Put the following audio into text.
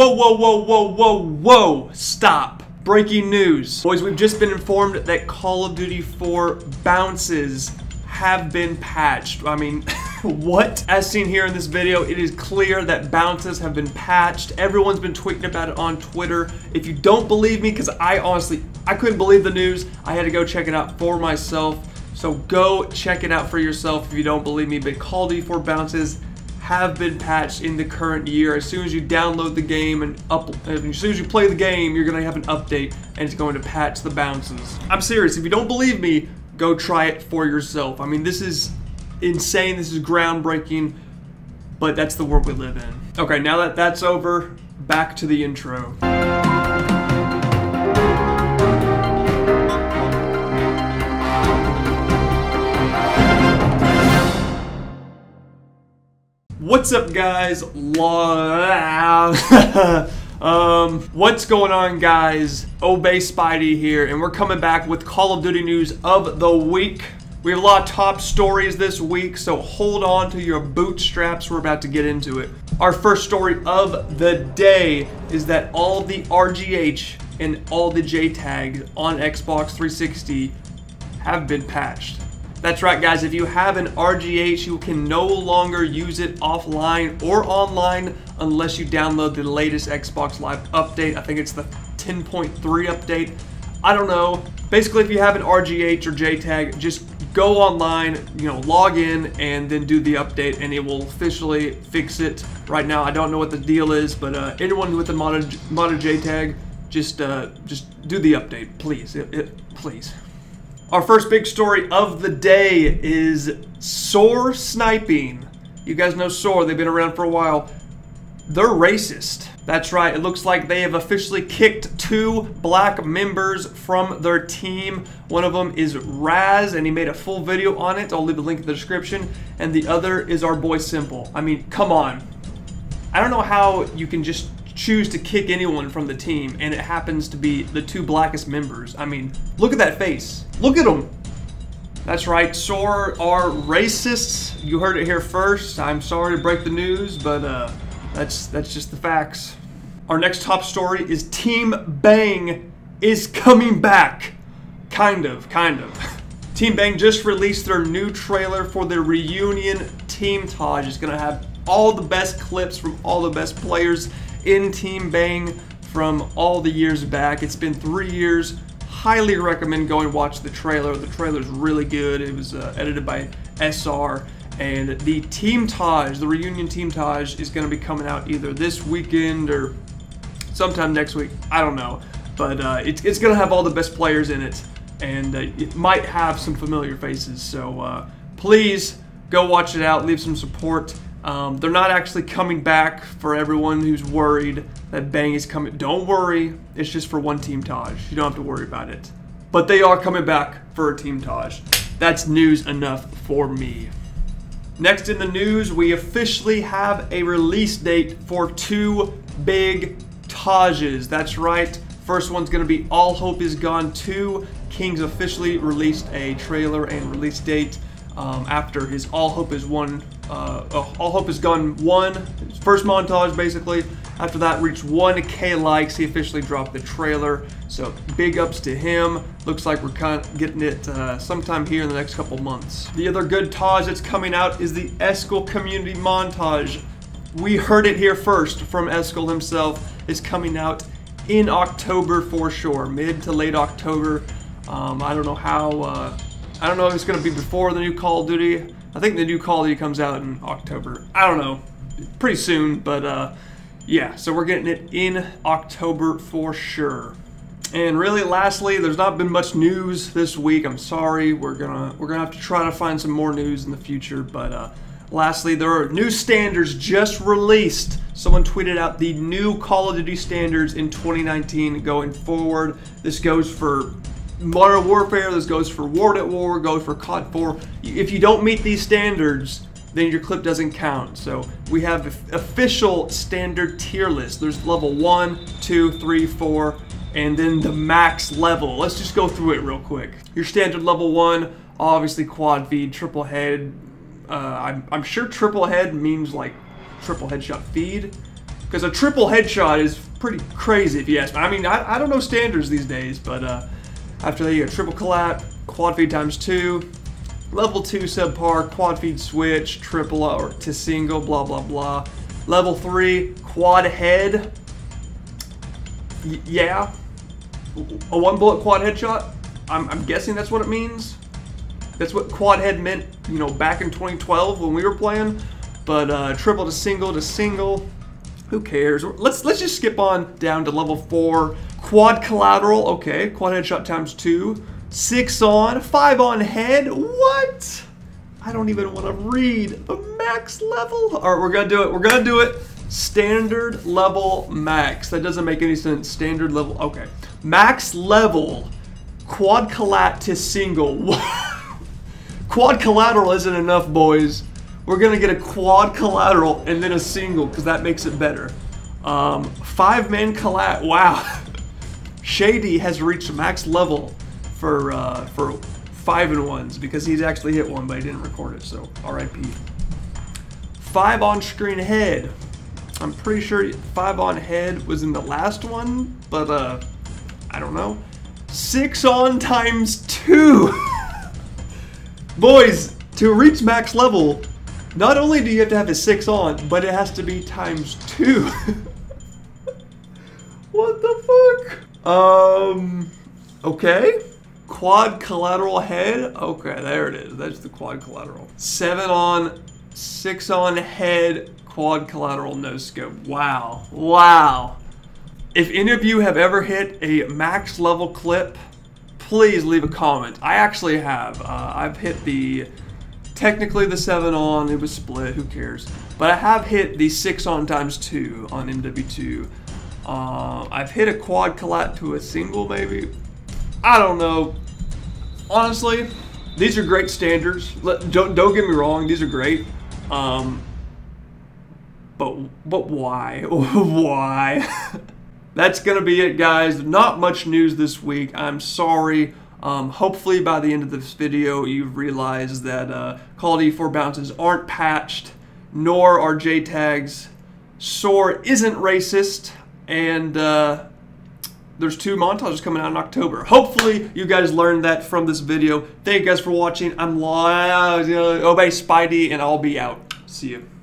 Whoa, whoa, whoa, whoa, whoa, whoa, stop. Breaking news. Boys, we've just been informed that Call of Duty 4 bounces have been patched. I mean, what? As seen here in this video, it is clear that bounces have been patched. Everyone's been tweeting about it on Twitter. If you don't believe me, because I honestly couldn't believe the news, I had to go check it out for myself. So go check it out for yourself if you don't believe me, but Call of Duty 4 bounces have been patched in the current year. As soon as you download the game and as soon as you play the game, you're gonna have an update and it's going to patch the bounces. I'm serious, if you don't believe me, go try it for yourself. I mean, this is insane, this is groundbreaking, but that's the world we live in. Okay, now that that's over, back to the intro. What's up, guys? What's going on, guys? Obey Spidey here, and we're coming back with Call of Duty news of the week. We have a lot of top stories this week, so hold on to your bootstraps. We're about to get into it. Our first story of the day is that all the RGH and all the JTAG on Xbox 360 have been patched. That's right, guys, if you have an RGH, you can no longer use it offline or online unless you download the latest Xbox Live update. I think it's the 10.3 update. I don't know. Basically, if you have an RGH or JTAG, just go online, you know, log in and then do the update and it will officially fix it. Right now, I don't know what the deal is, but anyone with a modded JTAG, just do the update, please. Please. Our first big story of the day is SoaR sniping. You guys know SoaR, they've been around for a while. They're racist. That's right, it looks like they have officially kicked 2 black members from their team. One of them is Raz, and he made a full video on it. I'll leave the link in the description. And the other is our boy Simple. I mean, come on. I don't know how you can just choose to kick anyone from the team, and it happens to be the 2 blackest members. I mean, look at that face. Look at them. That's right, SoaR are racists. You heard it here first. I'm sorry to break the news, but that's just the facts. Our next top story is Team Bang is coming back. Kind of. Team Bang just released their new trailer for their reunion. Team Taj is gonna have all the best clips from all the best players in Team Bang from all the years back. It's been 3 years. Highly recommend going watch the trailer. The trailer's really good. It was edited by SoaR, and the Team Taj, the reunion Team Taj, is going to be coming out either this weekend or sometime next week. I don't know, but it's going to have all the best players in it, and it might have some familiar faces. So please go watch it out. Leave some support. They're not actually coming back for everyone who's worried that Bang is coming. Don't worry, it's just for one Team Taj. You don't have to worry about it. But they are coming back for a Team Taj. That's news enough for me. Next in the news, we officially have a release date for 2 big Tajes. That's right. First one's going to be All Hope is Gone 2. King's officially released a trailer and release date after his All Hope is Gone 1, his first montage basically. After that reached 1K likes, he officially dropped the trailer. So big ups to him. Looks like we're kind of getting it sometime here in the next couple months. The other good Taj that's coming out is the Eskel Community Montage. We heard it here first from Eskel himself. It's coming out in October for sure, mid to late October. I don't know how. I don't know if it's going to be before the new Call of Duty. I think the new Call of Duty comes out in October. I don't know. Pretty soon, but yeah. So we're getting it in October for sure. And really, lastly, there's not been much news this week. I'm sorry. We're gonna have to try to find some more news in the future. But lastly, there are new standards just released. Someone tweeted out the new Call of Duty standards in 2019 going forward. This goes for Modern Warfare, this goes for Ward at War, goes for COD 4. If you don't meet these standards, then your clip doesn't count. So we have official standard tier list. There's level 1, 2, 3, 4, and then the max level. Let's just go through it real quick. Your standard level 1, obviously quad feed, triple head. I'm sure triple head means like triple headshot feed. because a triple headshot is pretty crazy if you ask me. I mean, I don't know standards these days, but after that you got triple collab, quad feed ×2, level 2 subpar, quad feed switch, triple or to single, blah blah blah. Level 3 quad head, yeah, a one bullet quad headshot. I'm guessing that's what it means. That's what quad head meant, you know, back in 2012 when we were playing. But triple to single, who cares? Let's just skip on down to level 4. Quad collateral, okay, quad headshot ×2, 6 on, 5 on head. What? I don't even want to read the max level. All right, we're gonna do it. We're gonna do it. Standard level max. That doesn't make any sense. Standard level, okay. Max level quad collat to single. Quad collateral isn't enough, boys. We're gonna get a quad collateral and then a single because that makes it better. 5-man collat. Wow. Shady has reached max level for 5-and-1s because he's actually hit one, but he didn't record it. So R.I.P. 5 on-screen head. I'm pretty sure 5 on head was in the last one, but I don't know. 6 on ×2. Boys, to reach max level, not only do you have to have a 6 on, but it has to be ×2. What the fuck? Okay. Quad collateral head. Okay, there it is. That's the quad collateral. 7 on, 6 on head, quad collateral no scope. Wow. Wow. If any of you have ever hit a max level clip, please leave a comment. I actually have. I've hit technically the 7 on, it was split, who cares. But I have hit the 6 on ×2 on MW2. I've hit a quad collat to a single maybe. I don't know. Honestly, these are great standards. Don't get me wrong, these are great. But why? Why? That's gonna be it, guys. Not much news this week. I'm sorry. Hopefully by the end of this video, you've realized that Call of Duty 4 bounces aren't patched, nor are JTAGs. SoaR isn't racist, and there's 2 montages coming out in October. Hopefully you guys learned that from this video. Thank you guys for watching. I'm Obey Spidey, and I'll be out. See you.